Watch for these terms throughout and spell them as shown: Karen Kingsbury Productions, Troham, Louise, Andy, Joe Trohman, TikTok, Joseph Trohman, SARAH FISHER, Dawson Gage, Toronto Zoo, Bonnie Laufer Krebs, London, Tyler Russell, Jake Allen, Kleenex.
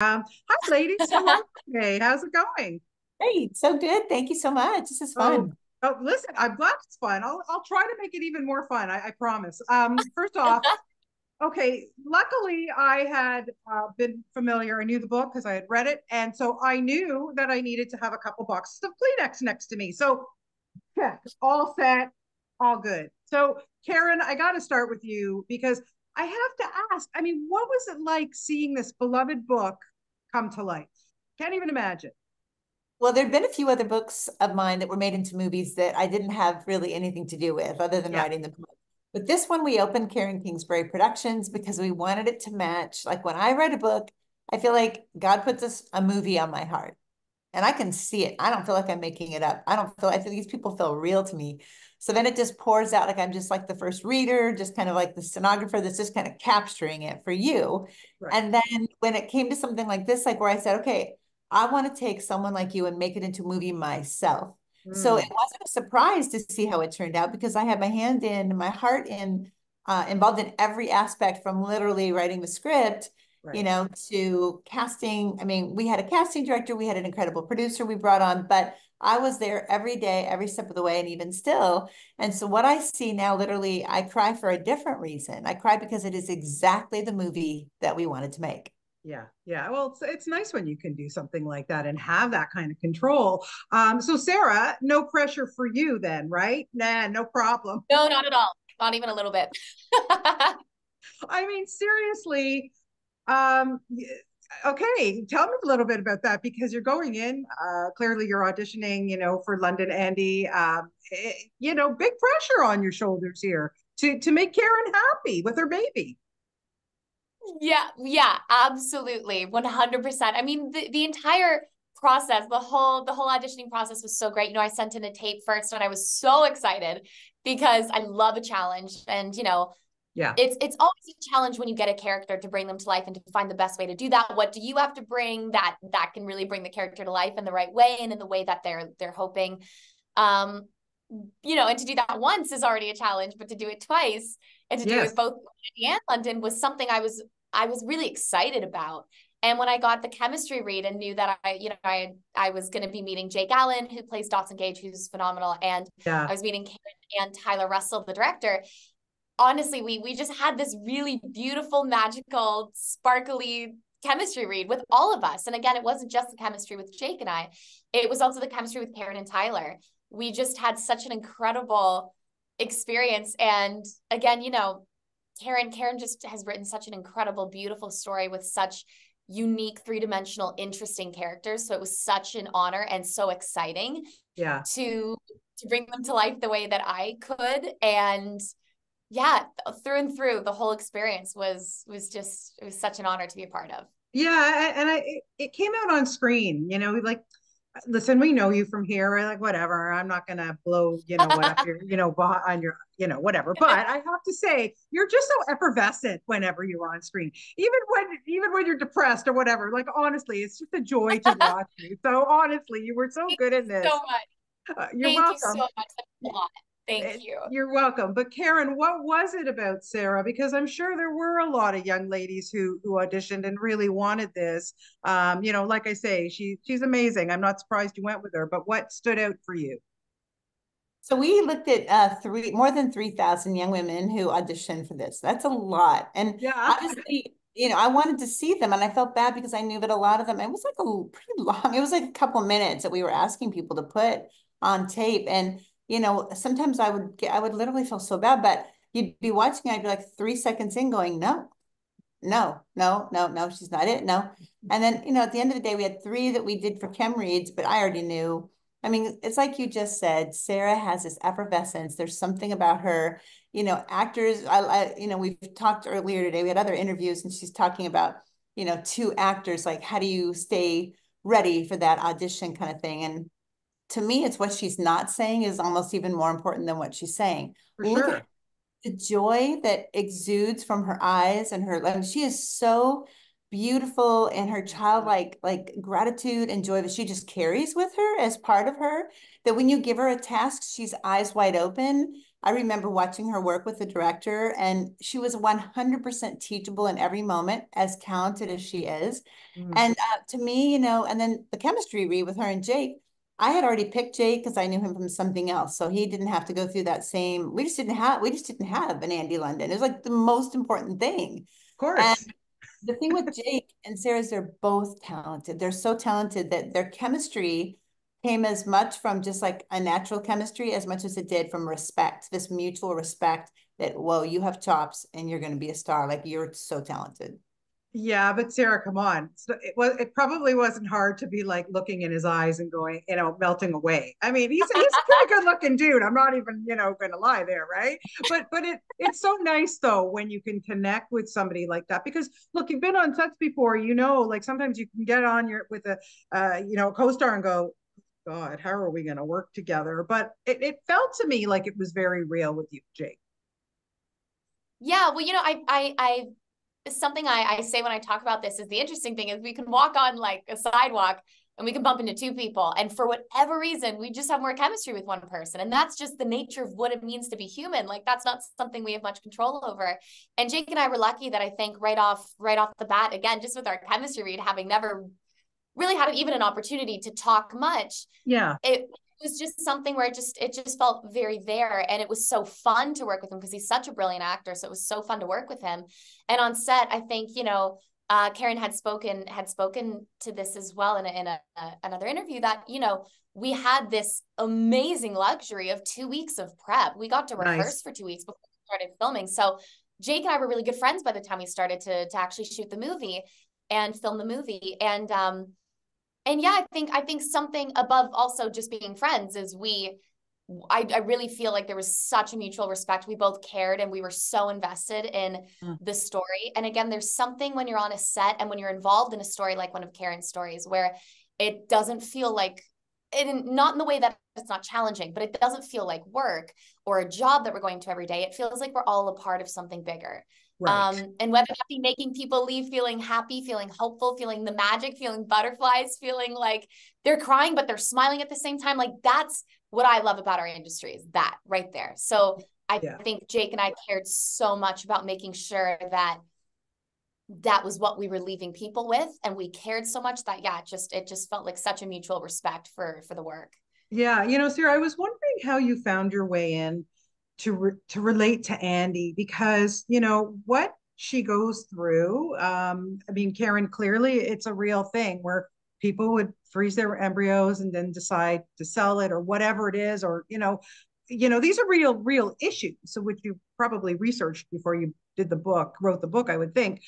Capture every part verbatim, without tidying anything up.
Um, hi, ladies. How are you today? How's it going? Hey, so good. Thank you so much. This is fun. Oh, oh listen, I'm glad it's fun. I'll I'll try to make it even more fun. I, I promise. Um, first off, okay. Luckily, I had uh, been familiar. I knew the book because I had read it, and so I knew that I needed to have a couple boxes of Kleenex next to me. So, yeah, all set, all good. So, Karen, I got to start with you because I have to ask, I mean, what was it like seeing this beloved book come to life? Can't even imagine. Well, there've been a few other books of mine that were made into movies that I didn't have really anything to do with other than yeah. writing the book. But this one, we opened Karen Kingsbury Productions because we wanted it to match. Like when I write a book, I feel like God puts us a movie on my heart and I can see it. I don't feel like I'm making it up. I don't feel, I feel these people feel real to me. So then it just pours out like I'm just like the first reader, just kind of like the stenographer that's just kind of capturing it for you. Right. And then when it came to something like this, like where I said, okay, I want to take someone like you and make it into a movie myself. Mm. So it wasn't a surprise to see how it turned out because I had my hand in, my heart in, uh, involved in every aspect from literally writing the script, right. you know, to casting. I mean, we had a casting director, we had an incredible producer we brought on, but I was there every day, every step of the way, and even still. And so what I see now, literally, I cry for a different reason. I cry because it is exactly the movie that we wanted to make. Yeah, yeah. Well, it's, it's nice when you can do something like that and have that kind of control. Um, so Sarah, no pressure for you then, right? Nah, no problem. No, not at all. Not even a little bit. I mean, seriously, um, okay, tell me a little bit about that because you're going in, uh, clearly you're auditioning, you know, for London, Andy, um, it, you know, big pressure on your shoulders here to, to make Karen happy with her baby. Yeah, yeah, absolutely. one hundred percent. I mean, the, the entire process, the whole, the whole auditioning process was so great. You know, I sent in a tape first and I was so excited because I love a challenge and, you know, yeah. It's it's always a challenge when you get a character to bring them to life and to find the best way to do that. What do you have to bring that that can really bring the character to life in the right way and in the way that they're they're hoping? Um, you know, and to do that once is already a challenge, but to do it twice and to yes. do it both and London was something I was I was really excited about. And when I got the chemistry read and knew that I, you know, I I was going to be meeting Jake Allen, who plays Dawson Gage, who's phenomenal, and yeah. I was meeting Karen and Tyler Russell, the director. Honestly, we we just had this really beautiful, magical, sparkly chemistry read with all of us. And again, it wasn't just the chemistry with Jake and I. It was also the chemistry with Karen and Tyler. We just had such an incredible experience. And again, you know, Karen, Karen just has written such an incredible, beautiful story with such unique, three-dimensional, interesting characters. So it was such an honor and so exciting yeah. to, to bring them to life the way that I could. And yeah, through and through, the whole experience was was just, it was such an honor to be a part of. Yeah, and I it came out on screen, you know, like, listen, we know you from here, we're like, whatever, I'm not going to blow, you know, what your, you know, on your, you know, whatever, but I have to say, you're just so effervescent whenever you're on screen, even when, even when you're depressed or whatever, like, honestly, it's just a joy to watch you, so honestly, you were so Thank good in this. So much. Uh, you're Thank welcome. You so much. That's a lot. Thank you. You're welcome. But Karen, what was it about Sarah? Because I'm sure there were a lot of young ladies who who auditioned and really wanted this. Um, you know, like I say, she she's amazing. I'm not surprised you went with her. But what stood out for you? So we looked at uh, three more than three thousand young women who auditioned for this. That's a lot. And yeah. obviously, you know, I wanted to see them and I felt bad because I knew that a lot of them, it was like a pretty long, it was like a couple minutes that we were asking people to put on tape. And you know, sometimes I would get, I would literally feel so bad, but you'd be watching, I'd be like three seconds in going, no, no, no, no, no, she's not it, no. And then, you know, at the end of the day, we had three that we did for chem reads, but I already knew. I mean, it's like you just said, Sarah has this effervescence. There's something about her, you know, actors, I, I you know, we've talked earlier today, we had other interviews and she's talking about, you know, two actors, like, how do you stay ready for that audition kind of thing? And to me, it's what she's not saying is almost even more important than what she's saying. For Look sure. at the joy that exudes from her eyes and her, I mean, she is so beautiful and her childlike, like gratitude and joy that she just carries with her as part of her, that when you give her a task, she's eyes wide open. I remember watching her work with the director, and she was one hundred percent teachable in every moment, as talented as she is. Mm-hmm. And uh, to me, you know, and then the chemistry read with her and Jake, I had already picked Jake because I knew him from something else. So he didn't have to go through that same, we just didn't have, we just didn't have an Andy London. It was like the most important thing. Of course. And the thing with Jake and Sarah is they're both talented. They're so talented that their chemistry came as much from just like a natural chemistry as much as it did from respect, this mutual respect that, whoa, you have chops and you're going to be a star. Like, you're so talented. Yeah, but Sarah, come on. It was, it probably wasn't hard to be like looking in his eyes and going, you know, melting away. I mean, he's, he's a pretty good looking dude. I'm not even, you know, going to lie there. Right. But, but it, it's so nice though, when you can connect with somebody like that, because look, you've been on sets before, you know, like sometimes you can get on your, with a, uh, you know, a co-star and go, God, how are we going to work together? But it, it felt to me like it was very real with you, Jake. Yeah. Well, you know, I, I, I, something I, I say when I talk about this is the interesting thing is we can walk on like a sidewalk and we can bump into two people. And for whatever reason, we just have more chemistry with one person. And that's just the nature of what it means to be human. Like, that's not something we have much control over. And Jake and I were lucky that I think right off, right off the bat, again, just with our chemistry read, having never really had even an opportunity to talk much. Yeah. It, it was just something where it just, it just felt very there. And it was so fun to work with him because he's such a brilliant actor. So it was so fun to work with him. And on set, I think, you know, uh, Karen had spoken, had spoken to this as well in, a, in a, a, another interview that, you know, we had this amazing luxury of two weeks of prep. We got to rehearse nice. for two weeks before we started filming. So Jake and I were really good friends by the time we started to, to actually shoot the movie and film the movie. And, um, And yeah, I think, I think something above also just being friends is we, I, I really feel like there was such a mutual respect. We both cared and we were so invested in mm. the story. And again, there's something when you're on a set and when you're involved in a story, like one of Karen's stories, where it doesn't feel like, it, not in the way that it's not challenging, but it doesn't feel like work or a job that we're going to every day. It feels like we're all a part of something bigger. Right. Um, and whether that be making people leave feeling happy, feeling hopeful, feeling the magic, feeling butterflies, feeling like they're crying, but they're smiling at the same time. Like, that's what I love about our industry, is that right there. So I yeah. think Jake and I cared so much about making sure that that was what we were leaving people with. And we cared so much that, yeah, it just, it just felt like such a mutual respect for, for the work. Yeah. You know, Sarah, I was wondering how you found your way in to re to relate to Andy, because, you know, what she goes through, um, I mean, Karen, clearly it's a real thing where people would freeze their embryos and then decide to sell it or whatever it is, or, you know, you know, these are real, real issues. So which you probably researched before you did the book, wrote the book, I would think.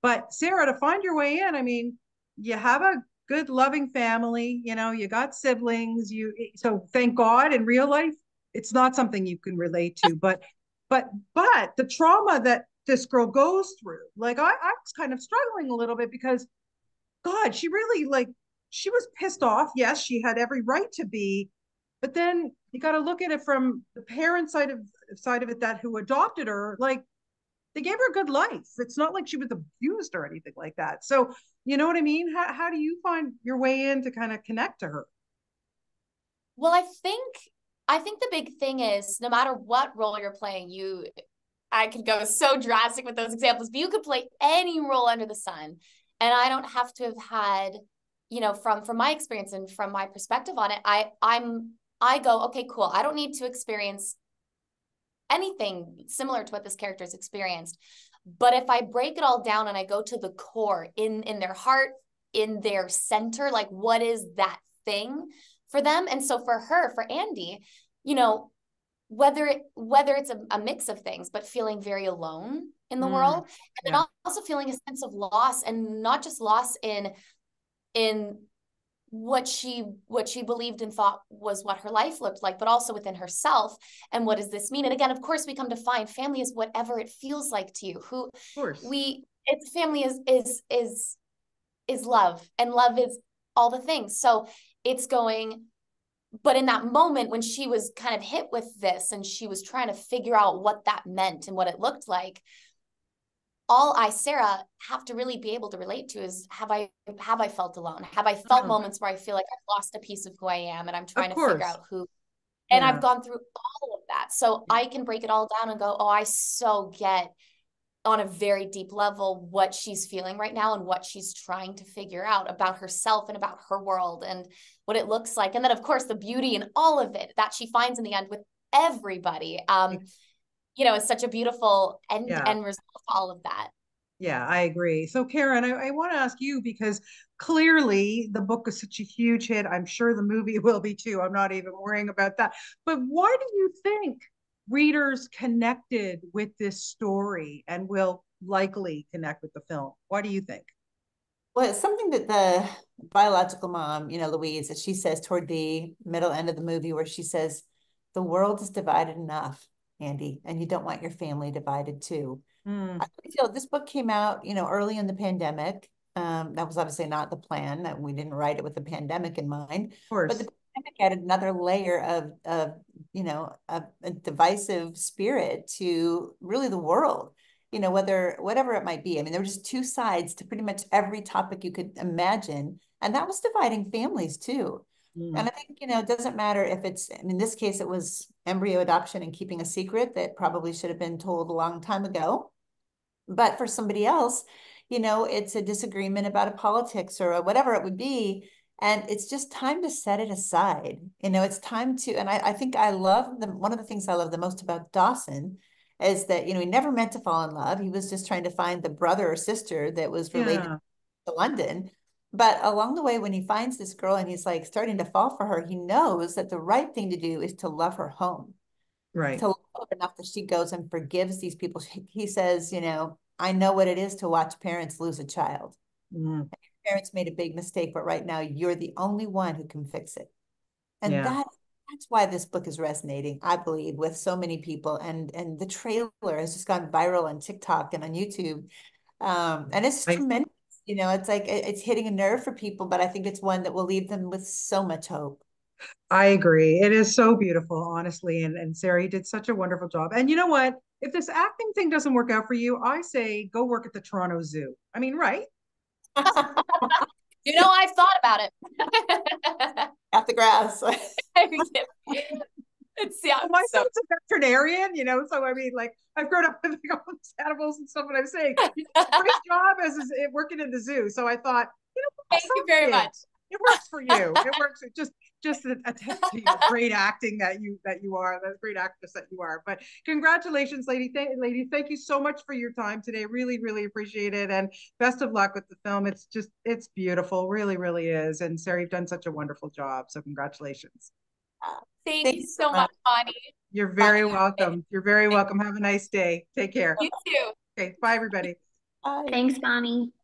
But Sarah, to find your way in, I mean, you have a good loving family, you know, you got siblings, you, so thank God in real life, it's not something you can relate to, but, but, but the trauma that this girl goes through, like, I, I was kind of struggling a little bit because, God, she really, like, she was pissed off. Yes, she had every right to be, but then you got to look at it from the parent side of side of it, that who adopted her, like, they gave her a good life. It's not like she was abused or anything like that. So, you know what I mean? How, how do you find your way in to kind of connect to her? Well, I think, I think the big thing is, no matter what role you're playing, you, I could go so drastic with those examples, but you could play any role under the sun. And I don't have to have had, you know, from, from my experience and from my perspective on it, I, I'm, I go, okay, cool. I don't need to experience anything similar to what this character has experienced. But if I break it all down and I go to the core in, in their heart, in their center, like, what is that thing for them? And so for her, for Andy, you know, whether it, whether it's a, a mix of things, but feeling very alone in the mm, world, and yeah. then also feeling a sense of loss, and not just loss in, in what she, what she believed and thought was what her life looked like, but also within herself. And what does this mean? And again, of course, we come to find family is whatever it feels like to you, who we, it's family is, is, is, is love, and love is all the things. So it's going, but in that moment when she was kind of hit with this and she was trying to figure out what that meant and what it looked like, all I, Sarah, have to really be able to relate to is, have I, have I felt alone? Have I felt oh. moments where I feel like I've lost a piece of who I am and I'm trying to figure out who, and yeah. I've gone through all of that. that. So yeah. I can break it all down and go, oh, I so get on a very deep level what she's feeling right now and what she's trying to figure out about herself and about her world and what it looks like. And then of course the beauty in all of it that she finds in the end with everybody, um, you know, is such a beautiful end, yeah. end result to all of that. Yeah, I agree. So Karen, I, I want to ask you, because clearly the book is such a huge hit. I'm sure the movie will be too. I'm not even worrying about that. But why do you think readers connected with this story and will likely connect with the film? What do you think? Well, it's something that the biological mom, you know, Louise, that she says toward the middle end of the movie, where she says, the world is divided enough, Andy, and you don't want your family divided too. Mm. I feel this book came out, you know, early in the pandemic. Um, that was obviously not the plan, that we didn't write it with the pandemic in mind. Of course. But the pandemic added another layer of, of you know, a, a divisive spirit to really the world, you know, whether, whatever it might be. I mean, there were just two sides to pretty much every topic you could imagine. And that was dividing families too. Mm. And I think, you know, it doesn't matter if it's, I mean, in this case, it was embryo adoption and keeping a secret that probably should have been told a long time ago. But for somebody else, you know, it's a disagreement about a politics or a whatever it would be. And it's just time to set it aside. You know, it's time to, and I, I think I love the, one of the things I love the most about Dawson is that, you know, he never meant to fall in love. He was just trying to find the brother or sister that was related yeah. to London. But along the way, when he finds this girl and he's like starting to fall for her, he knows that the right thing to do is to love her home. Right. To love her enough that she goes and forgives these people. She, he says, you know, I know what it is to watch parents lose a child. Mm. And your parents made a big mistake, but right now you're the only one who can fix it. And yeah. that that's why this book is resonating, I believe, with so many people. And and the trailer has just gone viral on TikTok and on YouTube. Um, and it's I, tremendous. You know, it's like it's hitting a nerve for people, but I think it's one that will leave them with so much hope. I agree. It is so beautiful, honestly. And, and Sarah, you did such a wonderful job. And you know what? If this acting thing doesn't work out for you, I say go work at the Toronto Zoo. I mean, right? You know, I've thought about it. At the grass. It's, yeah, well, my so. son's a veterinarian, you know, so I mean, like, I've grown up with like, all these animals and stuff, and I'm saying, great job as is working in the zoo. So I thought, you know, thank you very it. much. It works for you. It works. Just, just a, a test to your great acting that you that you are, that great actress that you are. But congratulations, lady, th lady. Thank you so much for your time today. Really, really appreciate it, and best of luck with the film. It's just, it's beautiful. Really, really is. And Sarah, you've done such a wonderful job. So congratulations. Uh, thank, thank you so much, Bonnie. You're very Bonnie. welcome. You're very welcome. Have a nice day. Take care. You too. Okay. Bye, everybody. Bye. Thanks, Bonnie.